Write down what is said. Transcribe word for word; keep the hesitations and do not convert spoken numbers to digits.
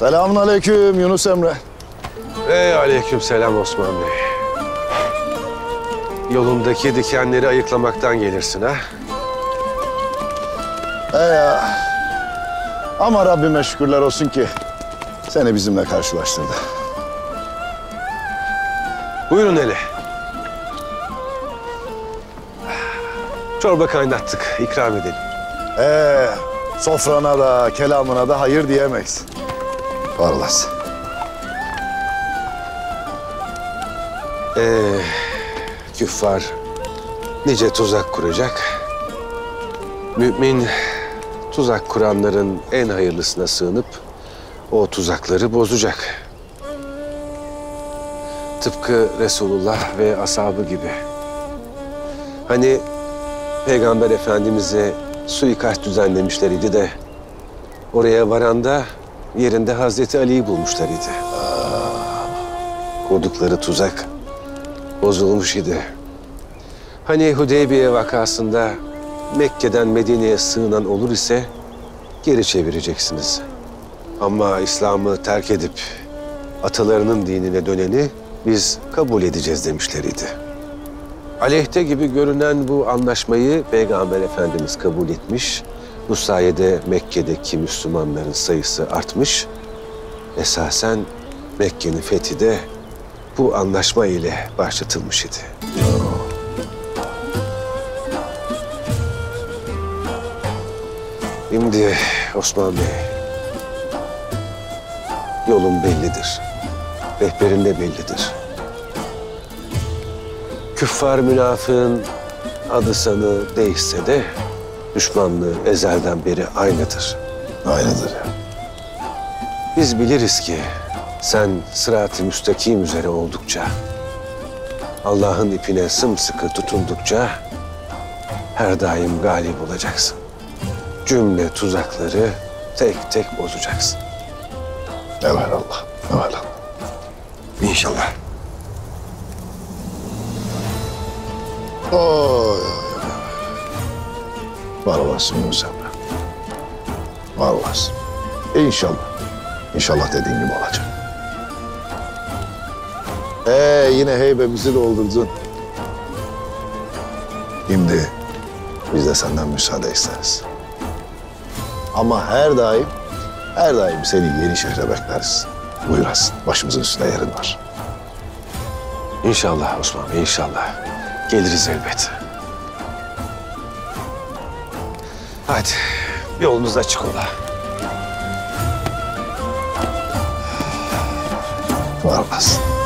Selamun aleyküm Yunus Emre. Ey aleyküm selam Osman Bey. Yolundaki dikenleri ayıklamaktan gelirsin ha? He ya. Ama Rabbime şükürler olsun ki seni bizimle karşılaştırdı. Buyurun Eli. Çorba kaynattık, ikram edelim. Ee, sofrana da, kelamına da hayır diyemeyiz. Var olasın. Ee, küffar nice tuzak kuracak. Mümin tuzak kuranların en hayırlısına sığınıp o tuzakları bozacak. Tıpkı Resulullah ve ashabı gibi. Hani Peygamber Efendimiz'e suikast düzenlemişlerdi de oraya varanda yerinde Hazreti Ali'yi bulmuşlardı. Kurdukları tuzak bozulmuş idi. Hani Hudeybiye vakasında Mekke'den Medine'ye sığınan olur ise geri çevireceksiniz. Ama İslam'ı terk edip atalarının dinine döneni biz kabul edeceğiz demişlerdi. Aleyhte gibi görünen bu anlaşmayı Peygamber Efendimiz kabul etmiş. Bu sayede Mekke'deki Müslümanların sayısı artmış. Esasen Mekke'nin fethi de bu anlaşma ile başlatılmış idi. Şimdi Osman Bey, yolun bellidir. Rehberin de bellidir. Küffar münafığın adı sanı değişse de düşmanlığı ezelden beri aynıdır. Aynıdır. Biz biliriz ki sen sırat-ı müstakim üzere oldukça, Allah'ın ipine sımsıkı tutundukça her daim galip olacaksın. Cümle tuzakları tek tek bozacaksın. Evelallah, evelallah. İnşallah. Oy. Var olasın Yunus Emre. Var olasın. İnşallah. İnşallah dediğin gibi olacak. Ee yine heybemizi doldurdun. Şimdi biz de senden müsaade isteriz. Ama her daim, her daim seni Yenişehir'e bekleriz. Buyurasın, başımızın üstünde yerin var. İnşallah Osman Bey, inşallah. Geliriz elbet. Hadi, yolunuz açık ola. Var olasın.